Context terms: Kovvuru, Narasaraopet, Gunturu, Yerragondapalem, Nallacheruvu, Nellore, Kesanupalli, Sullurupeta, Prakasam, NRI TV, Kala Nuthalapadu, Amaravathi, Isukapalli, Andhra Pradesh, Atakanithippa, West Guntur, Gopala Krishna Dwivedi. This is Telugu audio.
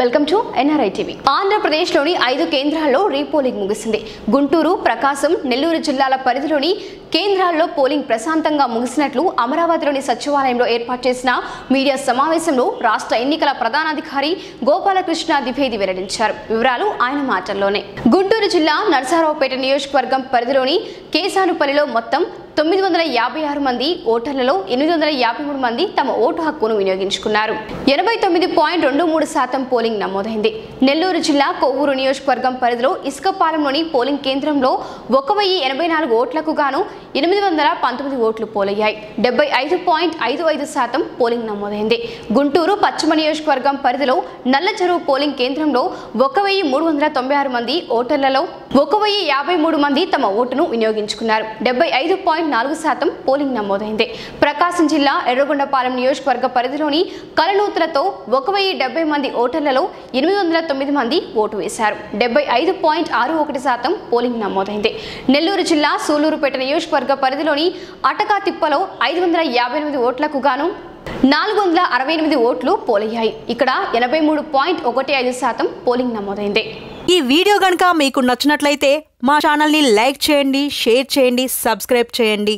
Welcome to NRI TV. Andhra Pradesh loni 5 kendrallo repolling mugisindi. Gunturu, Prakasam, Nellore jillala paridhiloni kendrallo polling prasantanga mugisinatlu Amaravathilooni Sachivalayamlo erpatu chesina media samavesamlo Rashtra Ennikala Pradhana Adhikari Gopala Krishna Dwivedi veladincharu. Vivaralu ayana maatallone. Gunturu jilla Narasaraopet niyojakavargam paridhiloni Kesanupallilo mottam 956 మంది ఓటర్లలో 853 మంది తమ ఓటు హక్కును వినియోగించుకున్నారు. 89.23% పోలింగ్ నమోదైంది. నెల్లూరు జిల్లా కొవ్వూరు నియోజకవర్గం పరిధిలో ఇస్కపాలెంలోని పోలింగ్ కేంద్రంలో 1084 ఓట్లకు గాను 819 ఓట్లు పోలయ్యాయి. 75.55% పోలింగ్ నమోదైంది. గుంటూరు పశ్చిమ నియోజకవర్గం పరిధిలో నల్లచెరువు పోలింగ్ కేంద్రంలో 1396 మంది ఓటర్లలో 1053 మంది తమ ఓటును వినియోగించుకున్నారు. 75.4% పోలింగ్ నమోదైంది. ప్రకాశం జిల్లా ఎర్రగొండపాలెం నియోజకవర్గ పరిధిలోని కలనూతలతో 1070 మంది ఓటర్లలో 809 మంది ఓటు వేశారు. 75.61% పోలింగ్ నమోదైంది. నెల్లూరు జిల్లా సూలూరుపేట నియోజకవర్గ పరిధిలోని అటకాతిప్పలో 558 ఓట్లకు గాను 468 ఓట్లు పోలయ్యాయి. ఇక్కడ 83.15% పోలింగ్ నమోదైంది. ఈ వీడియో గనుక మీకు నచ్చినట్లయితే మా ఛానల్ని లైక్ చేయండి, షేర్ చేయండి, సబ్స్క్రైబ్ చేయండి.